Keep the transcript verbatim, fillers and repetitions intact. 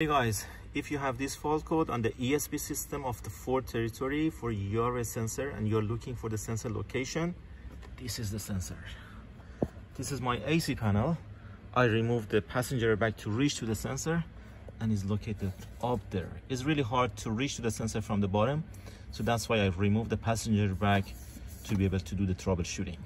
Hey guys, if you have this fault code on the E S P system of the Ford Territory for your sensor and you're looking for the sensor location, this is the sensor. This is my A C panel. I removed the passenger back to reach to the sensor and it's located up there. It's really hard to reach to the sensor from the bottom, so that's why I've removed the passenger back to be able to do the troubleshooting.